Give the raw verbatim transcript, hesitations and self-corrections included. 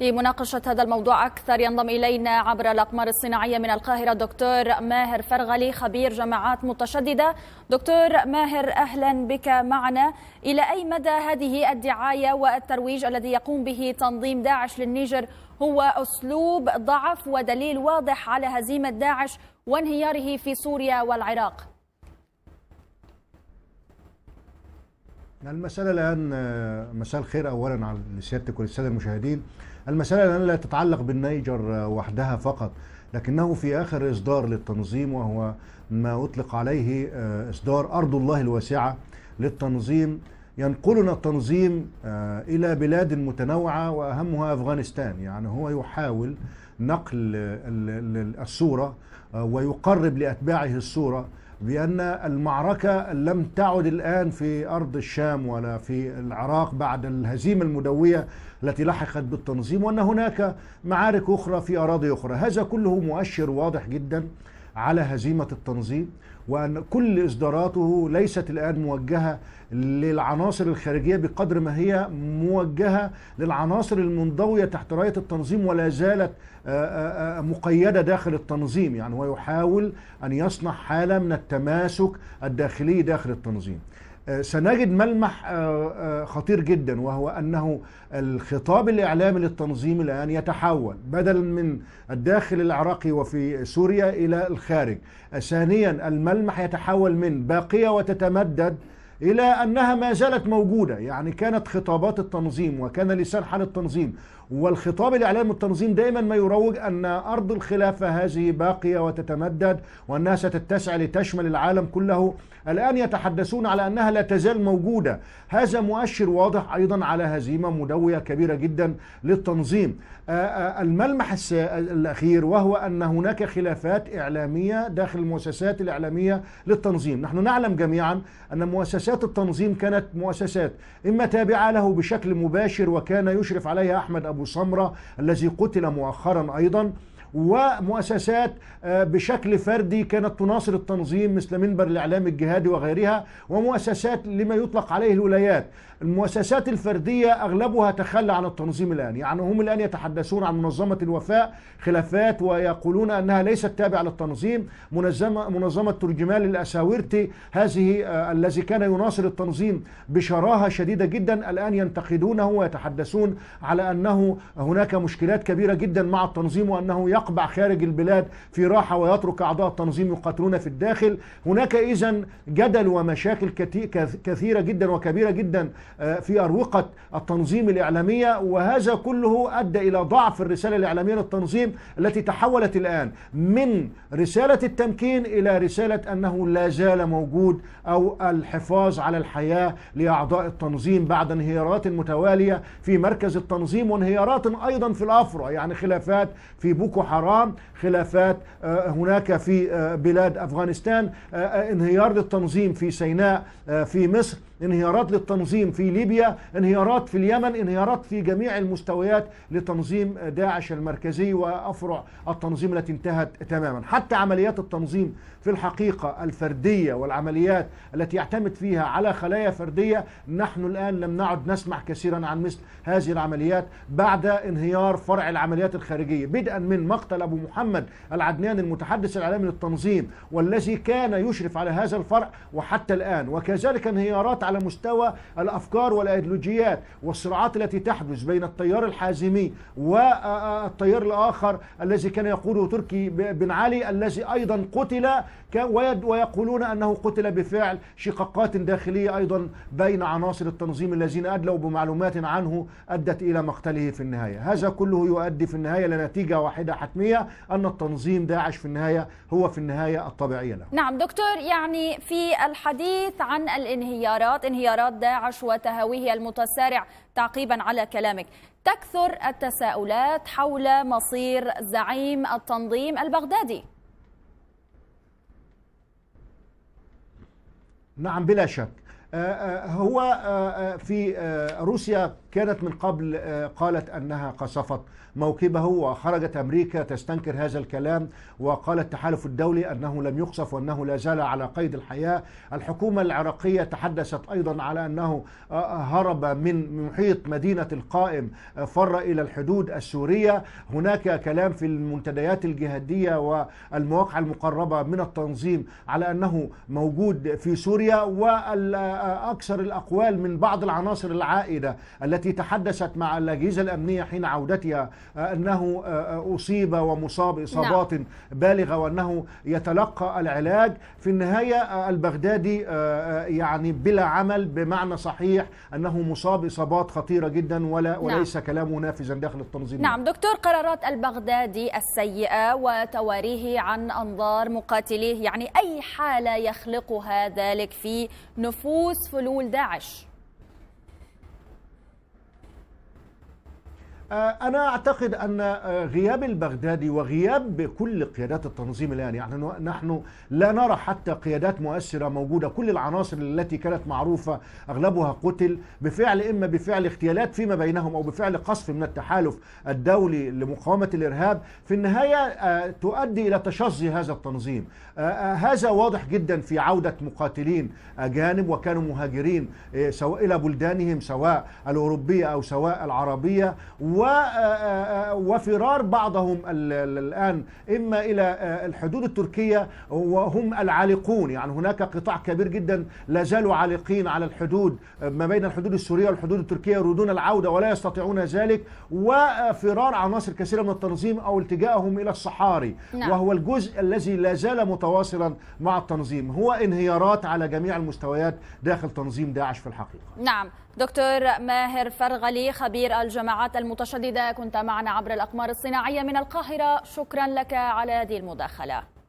لمناقشة هذا الموضوع أكثر ينضم إلينا عبر الأقمار الصناعية من القاهرة دكتور ماهر فرغلي خبير جماعات متشددة. دكتور ماهر أهلا بك معنا. إلى أي مدى هذه الدعاية والترويج الذي يقوم به تنظيم داعش للنيجر هو أسلوب ضعف ودليل واضح على هزيمة داعش وانهياره في سوريا والعراق؟ المسألة الآن، مساء الخير أولا على سيادتك والسادة المشاهدين. المسألة الآن لا تتعلق بالنيجر وحدها فقط، لكنه في آخر إصدار للتنظيم وهو ما أطلق عليه إصدار أرض الله الواسعة للتنظيم، ينقلنا التنظيم إلى بلاد متنوعة وأهمها أفغانستان. يعني هو يحاول نقل الصورة ويقرب لأتباعه الصورة بأن المعركة لم تعد الآن في أرض الشام ولا في العراق بعد الهزيمة المدوية التي لحقت بالتنظيم، وأن هناك معارك أخرى في أراضي أخرى. هذا كله مؤشر واضح جدا على هزيمة التنظيم، وأن كل إصداراته ليست الآن موجهة للعناصر الخارجية بقدر ما هي موجهة للعناصر المنضوية تحت راية التنظيم ولا زالت مقيدة داخل التنظيم. يعني هو يحاول أن يصنع حالة من التماسك الداخلي داخل التنظيم. سنجد ملمح خطير جدا، وهو أنه الخطاب الإعلامي للتنظيم الآن يتحول بدلا من الداخل العراقي وفي سوريا إلى الخارج. ثانيا، الملمح يتحول من باقية وتتمدد إلى أنها ما زالت موجودة. يعني كانت خطابات التنظيم وكان لسان حال التنظيم والخطاب الإعلامي التنظيم دائما ما يروج أن أرض الخلافة هذه باقية وتتمدد وأنها ستتسع لتشمل العالم كله. الآن يتحدثون على أنها لا تزال موجودة. هذا مؤشر واضح أيضا على هزيمة مدوية كبيرة جدا للتنظيم. الملمح الأخير وهو أن هناك خلافات إعلامية داخل المؤسسات الإعلامية للتنظيم. نحن نعلم جميعا أن مؤسسات التنظيم كانت مؤسسات إما تابعة له بشكل مباشر وكان يشرف عليها أحمد أبو صمرة الذي قتل مؤخرا أيضا، ومؤسسات بشكل فردي كانت تناصر التنظيم مثل منبر الإعلام الجهادي وغيرها، ومؤسسات لما يطلق عليه الولايات. المؤسسات الفردية أغلبها تخلى عن التنظيم الآن. يعني هم الآن يتحدثون عن منظمة الوفاء خلافات ويقولون أنها ليست تابعة للتنظيم. منظمة منظمة ترجمان الأساورتي هذه الذي كان يناصر التنظيم بشراهة شديدة جدا الآن ينتقدونه ويتحدثون على أنه هناك مشكلات كبيرة جدا مع التنظيم وأنه يقبع خارج البلاد في راحة ويترك أعضاء التنظيم يقاتلون في الداخل. هناك إذن جدل ومشاكل كثيرة جدا وكبيرة جدا في أروقة التنظيم الإعلامية، وهذا كله أدى إلى ضعف الرسالة الإعلامية للتنظيم التي تحولت الآن من رسالة التمكين إلى رسالة أنه لا زال موجود أو الحفاظ على الحياة لأعضاء التنظيم بعد انهيارات متوالية في مركز التنظيم وانهيارات أيضا في الأفرع. يعني خلافات في بوكو حرام، خلافات هناك في بلاد أفغانستان، انهيار للتنظيم في سيناء في مصر، انهيارات للتنظيم في ليبيا، انهيارات في اليمن، انهيارات في جميع المستويات لتنظيم داعش المركزي وأفرع التنظيم التي انتهت تماما. حتى عمليات التنظيم في الحقيقة الفردية والعمليات التي يعتمد فيها على خلايا فردية، نحن الآن لم نعد نسمع كثيرا عن مثل هذه العمليات بعد انهيار فرع العمليات الخارجية، بدءا من مقتل أبو محمد العدناني المتحدث الإعلامي للتنظيم والذي كان يشرف على هذا الفرع وحتى الآن، وكذلك انهيارات على مستوى الأفكار والأيديولوجيات والصراعات التي تحدث بين التيار الحازمي والتيار الآخر الذي كان يقوده تركي بن علي الذي أيضا قتل، ويقولون أنه قتل بفعل شقاقات داخلية أيضا بين عناصر التنظيم الذين أدلوا بمعلومات عنه أدت إلى مقتله في النهاية. هذا كله يؤدي في النهاية لنتيجة واحدة حتمية، أن التنظيم داعش في النهاية هو في النهاية الطبيعية له. نعم دكتور، يعني في الحديث عن الانهيارات انهيارات داعش وتهويه المتسارع تعقيبا على كلامك، تكثر التساؤلات حول مصير زعيم التنظيم البغدادي. نعم بلا شك، هو في روسيا كانت من قبل قالت أنها قصفت موكبه، وخرجت أمريكا تستنكر هذا الكلام وقالت التحالف الدولي أنه لم يقصف وأنه لا زال على قيد الحياة. الحكومة العراقية تحدثت أيضا على أنه هرب من محيط مدينة القائم فر إلى الحدود السورية. هناك كلام في المنتديات الجهادية والمواقع المقربة من التنظيم على أنه موجود في سوريا، وأكثر الأقوال من بعض العناصر العائدة التي تحدثت مع الأجهزة الأمنية حين عودتها أنه أصيب ومصاب إصابات نعم. بالغة وأنه يتلقى العلاج. في النهاية البغدادي يعني بلا عمل بمعنى صحيح، أنه مصاب إصابات خطيرة جدا ولا نعم. وليس كلامه نافذا داخل التنظيم. نعم دكتور، قرارات البغدادي السيئة وتواريه عن أنظار مقاتليه، يعني أي حالة يخلقها ذلك في نفوس فلول داعش؟ أنا أعتقد أن غياب البغدادي وغياب كل قيادات التنظيم الآن، يعني نحن لا نرى حتى قيادات مؤثرة موجودة. كل العناصر التي كانت معروفة أغلبها قتل بفعل إما بفعل اغتيالات فيما بينهم أو بفعل قصف من التحالف الدولي لمقاومة الإرهاب. في النهاية تؤدي إلى تشظي هذا التنظيم. هذا واضح جدا في عودة مقاتلين أجانب وكانوا مهاجرين سواء إلى بلدانهم سواء الأوروبية أو سواء العربية، وفرار بعضهم الآن إما إلى الحدود التركية وهم العالقون. يعني هناك قطاع كبير جدا لا زالوا عالقين على الحدود ما بين الحدود السورية والحدود التركية، يريدون العودة ولا يستطيعون ذلك، وفرار عناصر كثيرة من التنظيم أو التجاءهم إلى الصحاري نعم. وهو الجزء الذي لا زال متواصلا مع التنظيم. هو انهيارات على جميع المستويات داخل تنظيم داعش في الحقيقة. نعم دكتور ماهر فرغلي خبير الجماعات المتشددة كنت معنا عبر الأقمار الصناعية من القاهرة، شكرا لك على هذه المداخلة.